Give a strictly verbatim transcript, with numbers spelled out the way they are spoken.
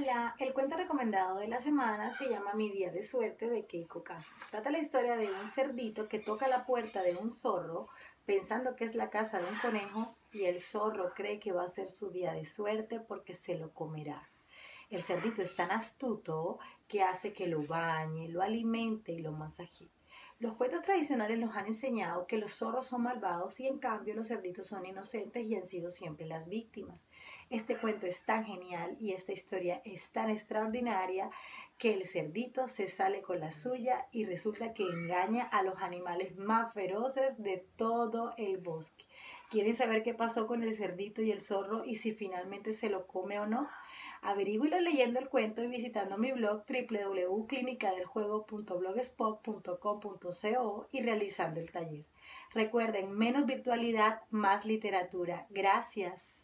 Hola, el cuento recomendado de la semana se llama Mi Día de Suerte de Keiko Kasza. Trata la historia de un cerdito que toca la puerta de un zorro pensando que es la casa de un conejo y el zorro cree que va a ser su día de suerte porque se lo comerá. El cerdito es tan astuto que hace que lo bañe, lo alimente y lo masajee. Los cuentos tradicionales nos han enseñado que los zorros son malvados y en cambio los cerditos son inocentes y han sido siempre las víctimas. Este cuento es tan genial y esta historia es tan extraordinaria que el cerdito se sale con la suya y resulta que engaña a los animales más feroces de todo el bosque. ¿Quieren saber qué pasó con el cerdito y el zorro y si finalmente se lo come o no? Averígüelo leyendo el cuento y visitando mi blog doble u doble u doble u punto clinica del juego punto blogspot punto com punto co y realizando el taller. Recuerden, menos virtualidad, más literatura. Gracias.